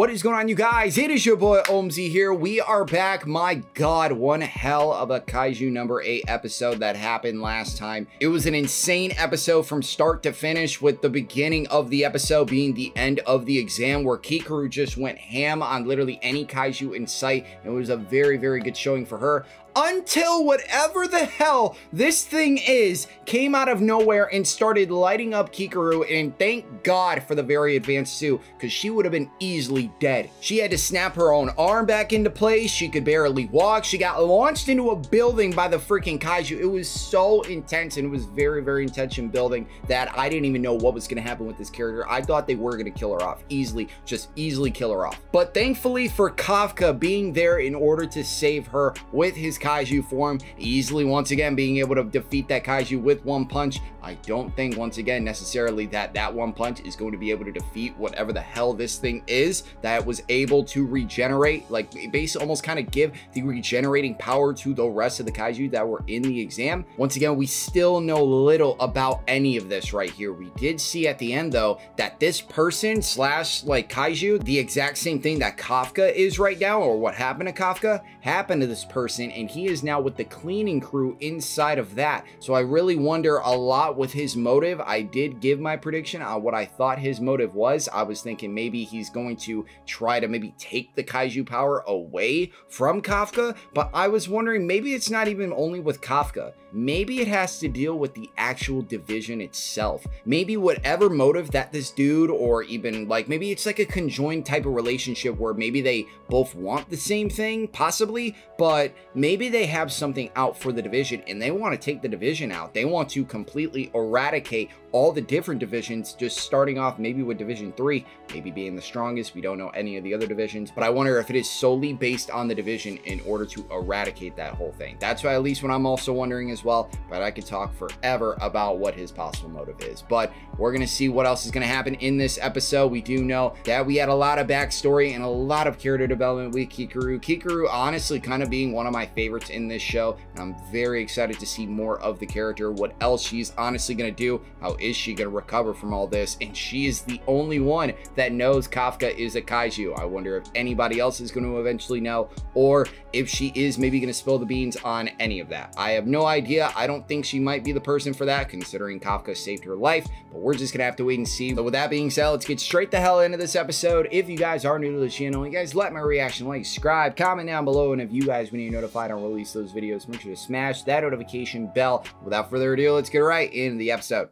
What is going on, you guys? It is your boy Omzy here. We are back. My God, one hell of a Kaiju Number 8 episode that happened last time. It was an insane episode from start to finish, with the beginning of the episode being the end of the exam where Kikoru just went ham on literally any Kaiju in sight. It was a very, very good showing for her, until whatever the hell this thing is came out of nowhere and started lighting up Kikoru. And thank God for the very advanced suit, because she would have been easily dead. She had to snap her own arm back into place. She could barely walk. She got launched into a building by the freaking Kaiju. It was so intense, and it was very, very intense in building that I didn't even know what was going to happen with this character. I thought they were going to kill her off easily, just easily kill her off. But thankfully for Kafka being there in order to save her with his Kaiju form, easily once again being able to defeat that Kaiju with one punch. I don't think once again necessarily that one punch is going to be able to defeat whatever the hell this thing is that was able to regenerate, like basically almost kind of give the regenerating power to the rest of the Kaiju that were in the exam. Once again, we still know little about any of this right here. We did see at the end though that this person slash like Kaiju, the exact same thing that Kafka is right now, or what happened to Kafka happened to this person, and he is now with the cleaning crew inside of that. So I really wonder a lot with his motive. I did give my prediction on what I thought his motive was. I was thinking maybe he's going to try to maybe take the Kaiju power away from Kafka, but I was wondering maybe it's not even only with Kafka. Maybe it has to deal with the actual division itself. Maybe whatever motive that this dude, or even like maybe it's like a conjoined type of relationship where maybe they both want the same thing possibly, but maybe they have something out for the division and they want to take the division out. They want to completely eradicate all the different divisions, just starting off maybe with division 3, maybe being the strongest. We don't know any of the other divisions, but I wonder if it is solely based on the division in order to eradicate that whole thing. That's why at least what I'm also wondering as well, but I could talk forever about what his possible motive is. But we're going to see what else is going to happen in this episode. We do know that we had a lot of backstory and a lot of character development with Kikoru. Kikoru honestly kind of being one of my favorites in this show, and I'm very excited to see more of the character, what else she's honestly going to do, how is she going to recover from all this. And she is the only one that knows Kafka is a Kaiju. I wonder if anybody else is going to eventually know, or if she is maybe going to spill the beans on any of that. I have no idea. I don't think she might be the person for that, considering Kafka saved her life, but we're just going to have to wait and see. So with that being said, let's get straight the hell into this episode. If you guys are new to the channel, you guys like my reaction, like, subscribe, comment down below, and if you guys want to be notified on release those videos, make sure to smash that notification bell. Without further ado, let's get right into the episode.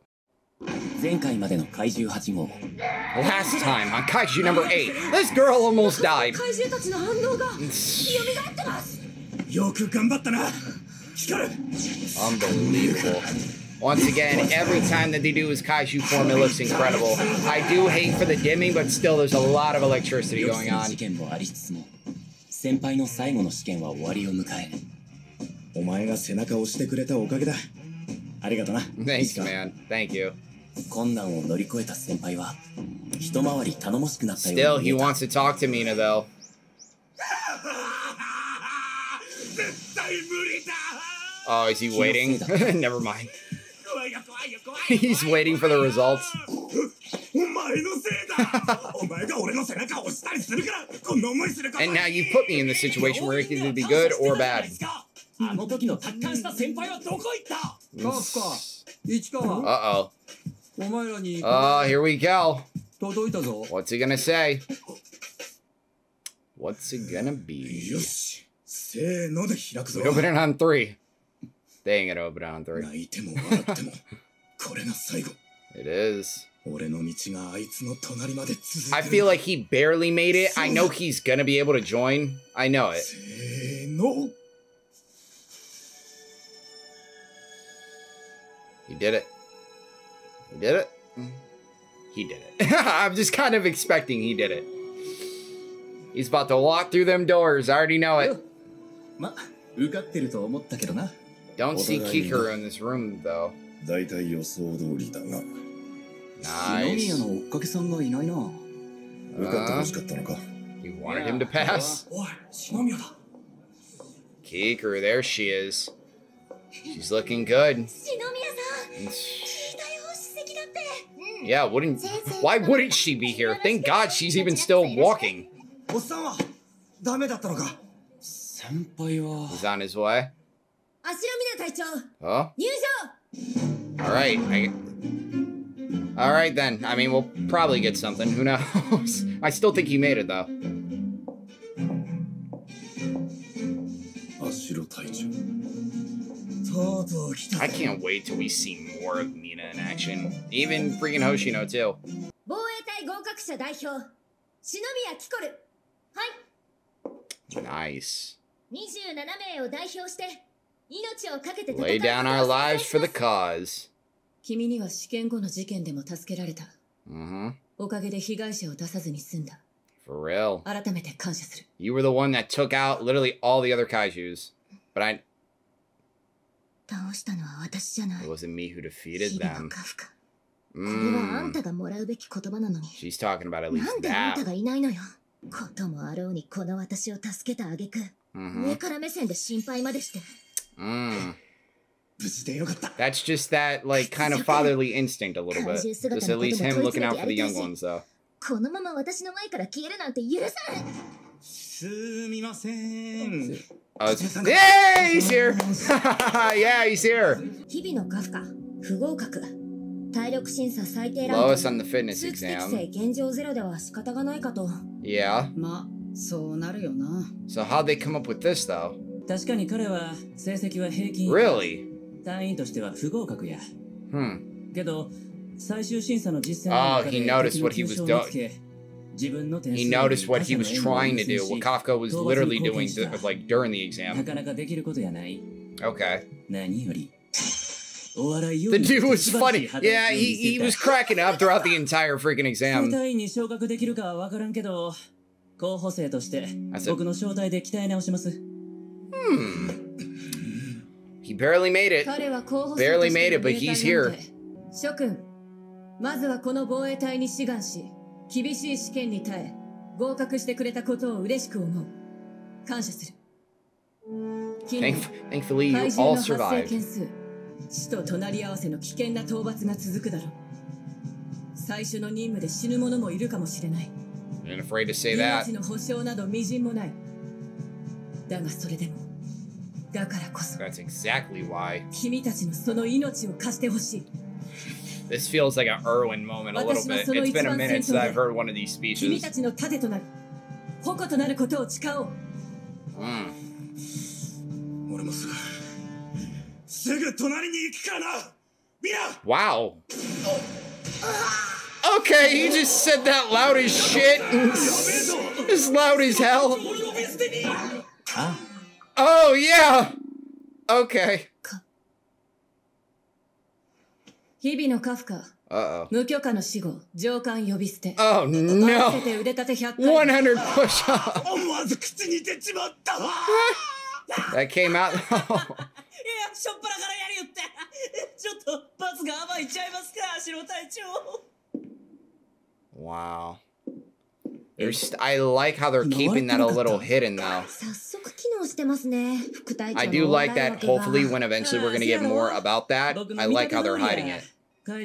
Last time on Kaiju Number 8, this girl almost died. Unbelievable. Once again, every time that they do his Kaiju form, it looks incredible. I do hate for the dimming, but still there's a lot of electricity going on. Thanks, man. Thank you. Still, he wants to talk to Mina, though. Oh, is he waiting? Never mind. He's waiting for the results. And now you put me in the situation where it can be good or bad. Uh-oh. Oh, here we go. What's he gonna say? What's it gonna be? We open it on 3. They ain't gonna open it on 3. It is. I feel like he barely made it. I know he's gonna be able to join. I know it. He did it. He did it. He did it. I'm just kind of expecting he did it. He's about to walk through them doors. I already know it. Don't see Kikoru in this room, though. Nice. You wanted him to pass? Kikoru, there she is. She's looking good. Yeah, why wouldn't she be here? Thank God she's even still walking. He's on his way. Oh. Alright. Alright then. I mean, we'll probably get something. Who knows? I still think he made it, though. I can't wait till we see more of Mina in action. Even freaking Hoshino, too. Nice. Lay down our lives for the cause. For real. You were the one that took out literally all the other kaijus. But it wasn't me who defeated them. She's talking about at least that. That's just that, like, kind of fatherly instinct a little bit. Just at least him looking out for the young ones, though. Yeah, he's here! Yeah, he's here! Lowest on the fitness exam. Yeah. So how'd they come up with this, though? Really? Hmm. Oh, he noticed what he was doing. He noticed what he was trying to do, what Kafka was literally doing, like, during the exam. Okay. The dude was funny. Yeah, he was cracking up throughout the entire freaking exam. Hmm. He barely made it. Barely made it, but he's here. Thankfully, you all survived. I ain't afraid to say that. That's exactly why. This feels like an Irwin moment a little bit. It's been a minute since I've heard one of these speeches. Wow. Okay, he just said that loud as shit. As loud as hell. Oh, yeah. Okay. Uh-oh. Oh, no. 100 push-ups. That came out. Wow. I like how they're keeping that a little hidden, though. I do like that. Hopefully, when eventually we're going to get more about that, I like how they're hiding it. Oh,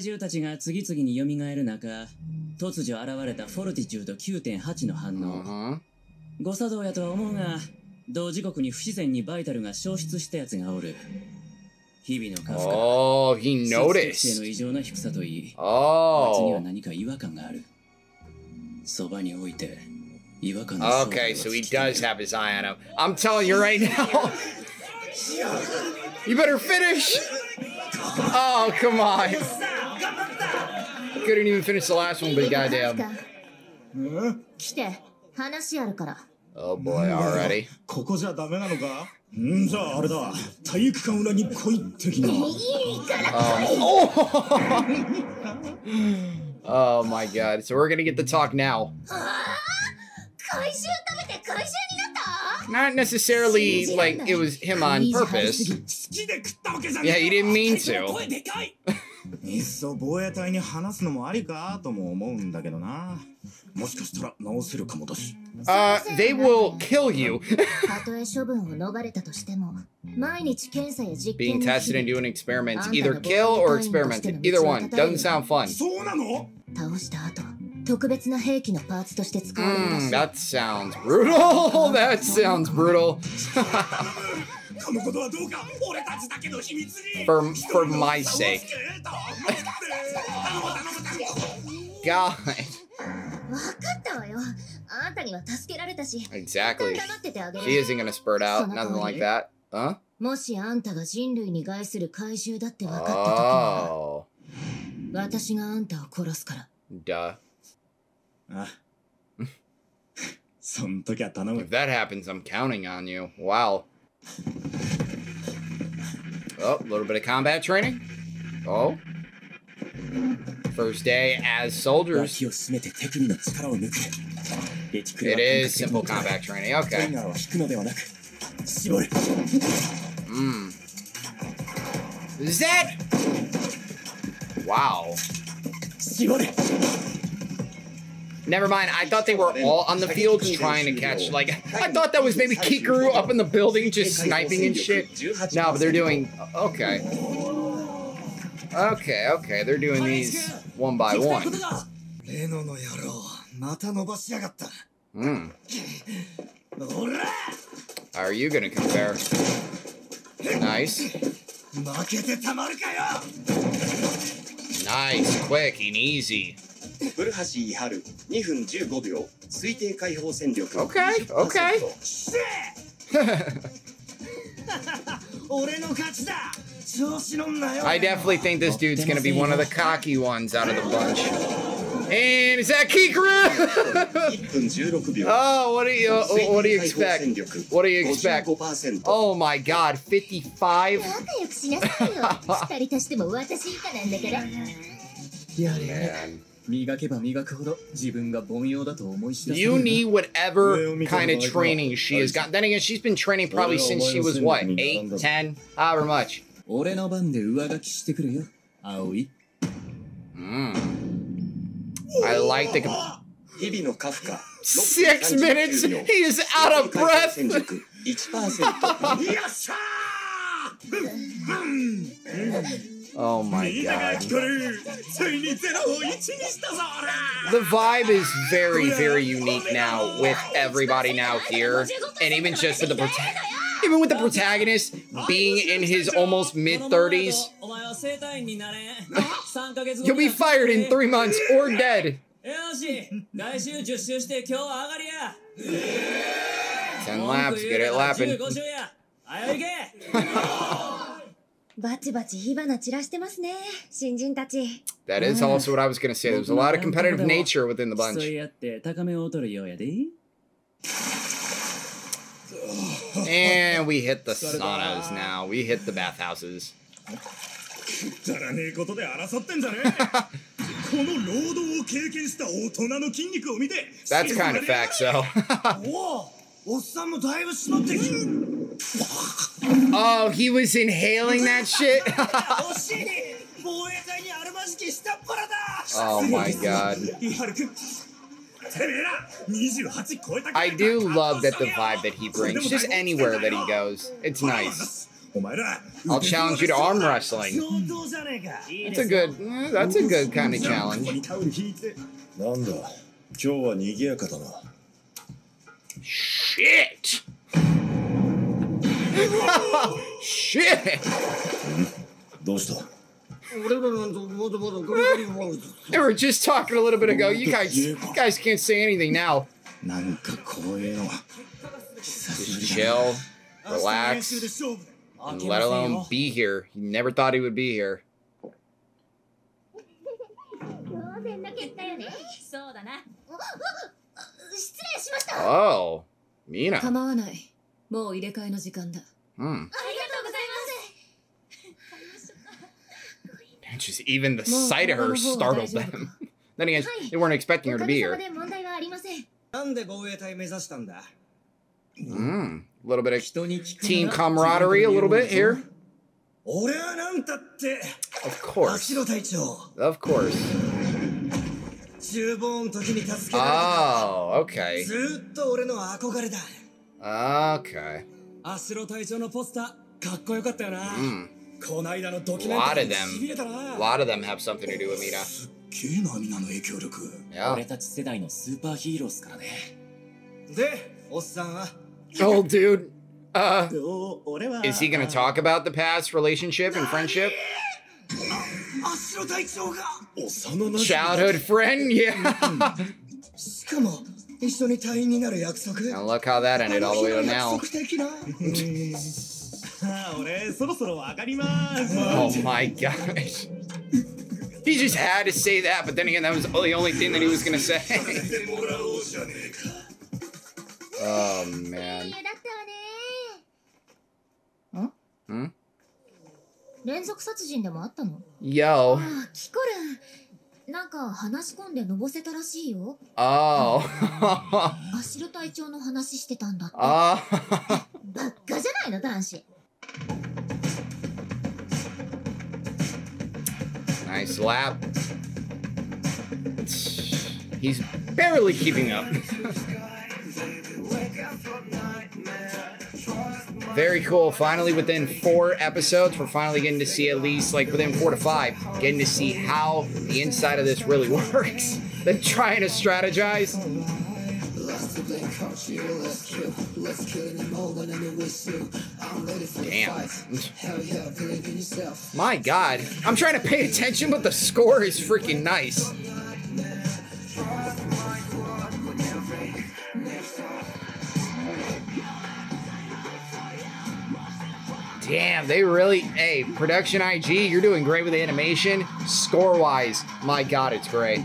he noticed. Oh. Okay, so he does have his eye on him. I'm telling you right now. You better finish. Oh, come on. Couldn't even finish the last one, but goddamn. Oh boy, already. Oh. Oh my god, so we're gonna get the talk now. Not necessarily like it was him on purpose. Yeah, he didn't mean to. They will kill you. Being tested and doing experiments. Either kill or experimented. Either one. Doesn't sound fun. That sounds brutal. For my sake. God. Exactly. She isn't gonna spurt out, nothing like that. Huh? Oh. Duh. If that happens, I'm counting on you. Wow. Oh, a little bit of combat training. Oh. First day as soldiers. It is simple combat training. Okay. Mm. Is that? Wow. Never mind, I thought they were all on the field trying to catch, like, I thought that was maybe Kikoru up in the building just sniping and shit. No, but they're doing, okay. Okay, okay, they're doing these one by one. Hmm. Are you gonna compare? Nice. Nice, quick and easy. Okay, okay. I definitely think this dude's gonna be one of the cocky ones out of the bunch. And is that Kikoru? Oh, what do you expect? What do you expect? Oh my God, 55? Man. You need whatever kind of training she has got. Then again, she's been training probably since she was, what, 8, 10, however much. Mm. I like the... 6 minutes? He is out of breath! Oh my God. The vibe is very, very unique now with everybody now here. And even just with the protagonist being in his almost mid-30s. You'll be fired in 3 months or dead. Ten laps, get it lapping. That is also what I was going to say. There's a lot of competitive nature within the bunch. And we hit the saunas now. We hit the bathhouses. That's kind of facts, though. Oh, he was inhaling that shit? Oh my God. I do love that the vibe that he brings, just anywhere that he goes. It's nice. I'll challenge you to arm wrestling. That's a good kind of challenge. Shit! Shit! They were just talking a little bit ago. You guys can't say anything now. Just chill, relax, and let alone be here. He never thought he would be here. Oh, Mina. Hmm. Just even the sight of her startled them. Then again, they weren't expecting her to be here. Hmm. A little bit of team camaraderie, a little bit here. Of course. Of course. Oh, okay. Okay. Mm. A lot of them have something to do with Mina. Kのミナの影響力。俺たち世代のスーパーヒーローですからね。で、おっさんは。Oh, dude. Is he gonna talk about the past relationship and friendship? Childhood friend? Yeah. I look how that ended all the way to now. Oh my gosh. He just had to say that, but then again, that was the only thing that he was gonna say. Oh man. Huh? Hmm? Yo. Oh. Nice lap. He's barely keeping up. Very cool. Finally, within 4 episodes, we're finally getting to see, at least like within 4 to 5, getting to see how the inside of this really works. They're trying to strategize. Damn. My God. I'm trying to pay attention, but the score is freaking nice. Damn, they really, hey, Production IG, you're doing great with the animation. Score-wise, my God, it's great.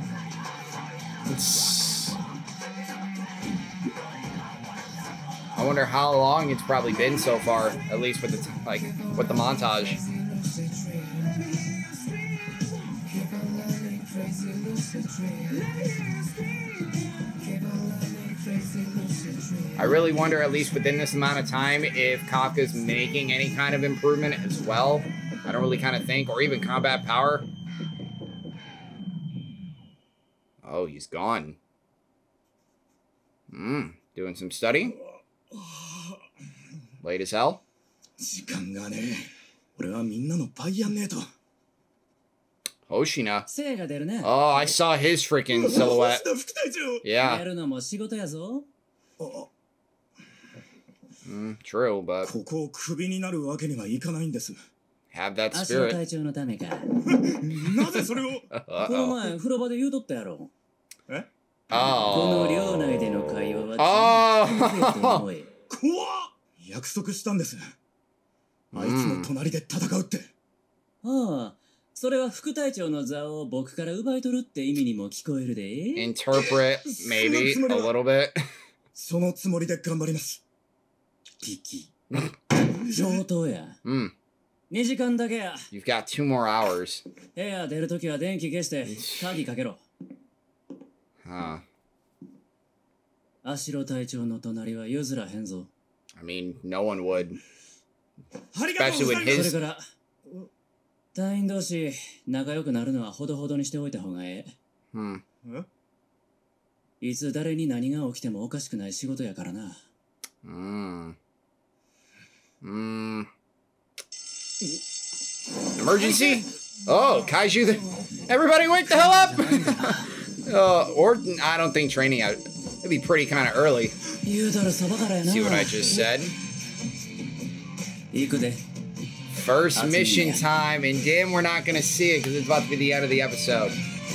I wonder how long it's probably been so far, at least with the, like, with the montage. I really wonder, at least within this amount of time, if Kafka's making any kind of improvement as well. I don't really kind of think, or even combat power. Oh, he's gone. Hmm, doing some study. Late as hell. Hoshina. Oh, I saw his freaking silhouette. Yeah. True, but have that spirit. Uh-oh. Oh. Oh. Mm. Interpret maybe a little bit. Mm. You've got 2 more hours. Huh. I mean, no one would. Especially with his... Hmm. Mm. Mm. Emergency? Oh, Kaiju. Everybody wake the hell up! Or, I don't think training out. It'd be pretty kind of early. See what I just said? First mission time, and damn, we're not gonna see it because it's about to be the end of the episode.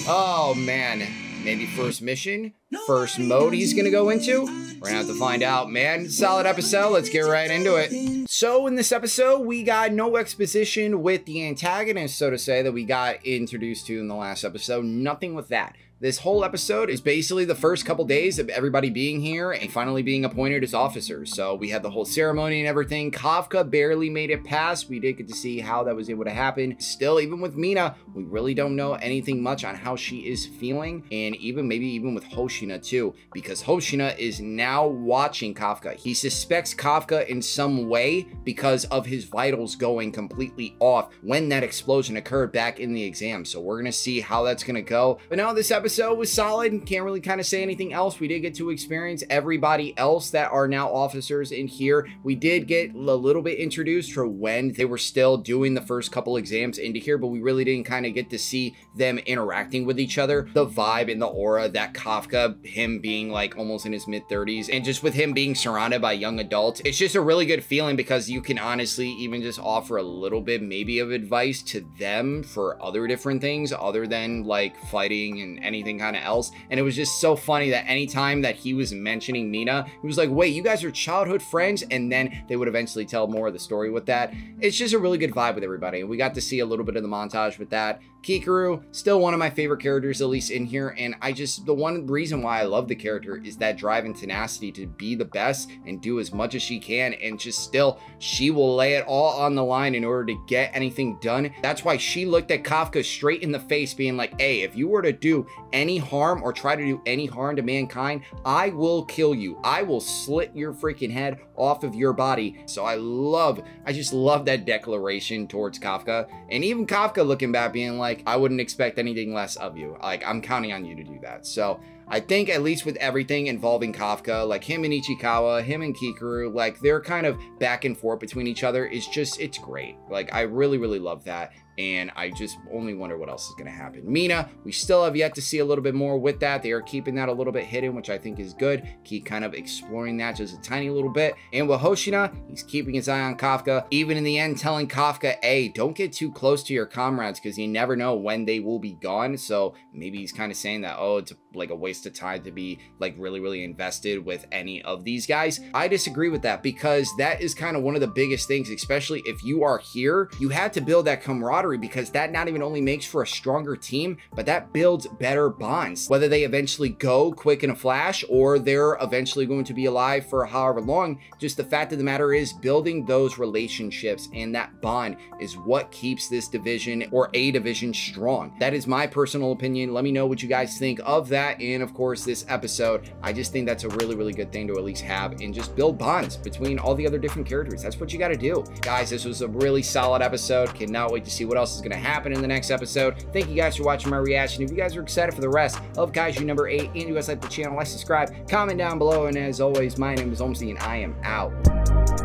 Oh, man. Maybe first mission? First mode he's gonna go into? We're gonna have to find out, man. Solid episode. Let's get right into it. So in this episode, we got no exposition with the antagonist, so to say, that we got introduced to in the last episode. Nothing with that. This whole episode is basically the first couple days of everybody being here and finally being appointed as officers. So we had the whole ceremony and everything. Kafka barely made it past. We did get to see how that was able to happen. Still, even with Mina, we really don't know anything much on how she is feeling. And even maybe even with Hoshina too, because Hoshina is now watching Kafka. He suspects Kafka in some way because of his vitals going completely off when that explosion occurred back in the exam. So we're going to see how that's going to go. But now this episode episode was solid and can't really kind of say anything else. We did get to experience everybody else that are now officers in here. We did get a little bit introduced to when they were still doing the first couple exams into here, but we really didn't kind of get to see them interacting with each other. The vibe and the aura that Kafka, him being like almost in his mid-30s, and just with him being surrounded by young adults, it's just a really good feeling because you can honestly even just offer a little bit maybe of advice to them for other different things other than like fighting and anything kind of else. And it was just so funny that anytime that he was mentioning Mina, he was like, wait, you guys are childhood friends? And then they would eventually tell more of the story with that. It's just a really good vibe with everybody. And we got to see a little bit of the montage with that. Kikoru, still one of my favorite characters, at least in here. And I just, the one reason why I love the character is that drive and tenacity to be the best and do as much as she can. And just still, she will lay it all on the line in order to get anything done. That's why she looked at Kafka straight in the face being like, hey, if you were to do any harm or try to do any harm to mankind, I will kill you. I will slit your freaking head off of your body. So I just love that declaration towards Kafka. And even Kafka looking back being like, I wouldn't expect anything less of you. Like, I'm counting on you to do that. So I think at least with everything involving Kafka, like him and Ichikawa, him and Kikoru, like they're kind of back and forth between each other. It's just, it's great. Like I really, really love that. And I just only wonder what else is going to happen. Mina, we still have yet to see a little bit more with that. They are keeping that a little bit hidden, which I think is good. Keep kind of exploring that just a tiny little bit. And with Hoshina, he's keeping his eye on Kafka. Even in the end, telling Kafka, hey, don't get too close to your comrades because you never know when they will be gone. So maybe he's kind of saying that, oh, it's like a waste of time to be like really, really invested with any of these guys. I disagree with that because that is kind of one of the biggest things, especially if you are here. You had to build that camaraderie, because that not even only makes for a stronger team, but that builds better bonds, whether they eventually go quick in a flash or they're eventually going to be alive for however long. Just the fact of the matter is building those relationships and that bond is what keeps this division or a division strong. That is my personal opinion. Let me know what you guys think of that. And of course this episode, I just think that's a really, really good thing to at least have and just build bonds between all the other different characters. That's what you got to do. Guys, this was a really solid episode. Cannot wait to see what else is going to happen in the next episode. Thank you guys for watching my reaction. If you guys are excited for the rest of Kaiju Number 8 and you guys like the channel, like, subscribe, comment down below. And as always, my name is Omzy and I am out.